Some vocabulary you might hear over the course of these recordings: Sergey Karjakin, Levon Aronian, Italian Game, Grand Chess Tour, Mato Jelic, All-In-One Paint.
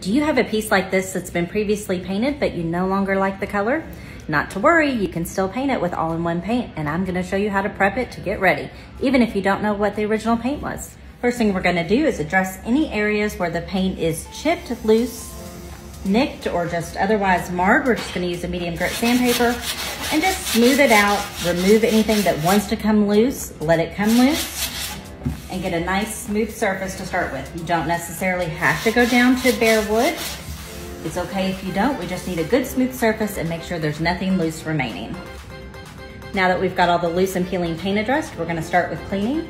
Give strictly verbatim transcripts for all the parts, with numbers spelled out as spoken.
Do you have a piece like this that's been previously painted but you no longer like the color? Not to worry, you can still paint it with all-in-one paint, and I'm gonna show you how to prep it to get ready, even if you don't know what the original paint was. First thing we're gonna do is address any areas where the paint is chipped, loose, nicked, or just otherwise marred. We're just gonna use a medium grit sandpaper and just smooth it out, remove anything that wants to come loose, let it come loose, and get a nice smooth surface to start with. You don't necessarily have to go down to bare wood. It's okay if you don't. We just need a good smooth surface and make sure there's nothing loose remaining. Now that we've got all the loose and peeling paint addressed, we're gonna start with cleaning.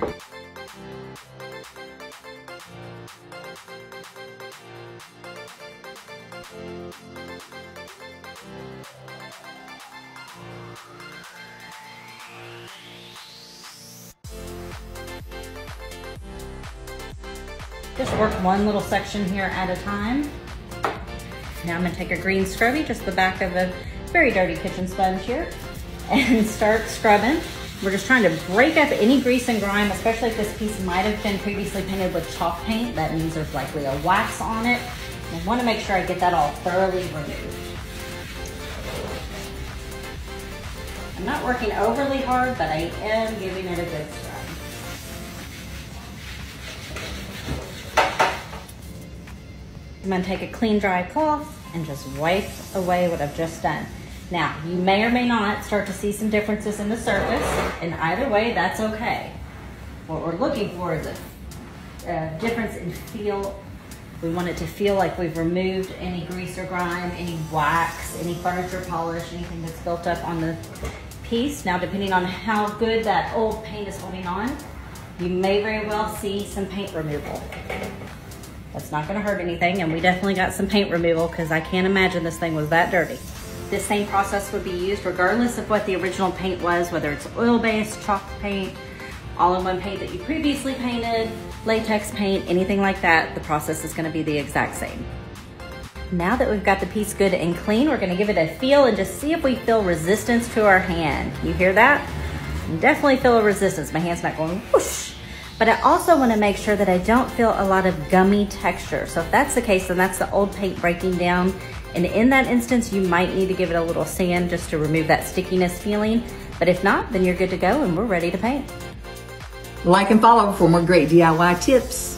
Just work one little section here at a time. Now I'm gonna take a green scrubby, just the back of a very dirty kitchen sponge here, and start scrubbing. We're just trying to break up any grease and grime, especially if this piece might have been previously painted with chalk paint. That means there's likely a wax on it. I wanna make sure I get that all thoroughly removed. I'm not working overly hard, but I am giving it a good scrub. I'm gonna take a clean, dry cloth and just wipe away what I've just done. Now, you may or may not start to see some differences in the surface, and either way, that's okay. What we're looking for is a, a difference in feel. We want it to feel like we've removed any grease or grime, any wax, any furniture polish, anything that's built up on the piece. Now, depending on how good that old paint is holding on, you may very well see some paint removal. That's not gonna hurt anything, and we definitely got some paint removal because I can't imagine this thing was that dirty. This same process would be used regardless of what the original paint was, whether it's oil-based, chalk paint, all-in-one paint that you previously painted, latex paint, anything like that, the process is gonna be the exact same. Now that we've got the piece good and clean, we're gonna give it a feel and just see if we feel resistance to our hand. You hear that? You definitely feel a resistance. My hand's not going whoosh. But I also wanna make sure that I don't feel a lot of gummy texture. So if that's the case, then that's the old paint breaking down. And in that instance, you might need to give it a little sand just to remove that stickiness feeling. But if not, then you're good to go and we're ready to paint. Like and follow for more great D I Y tips.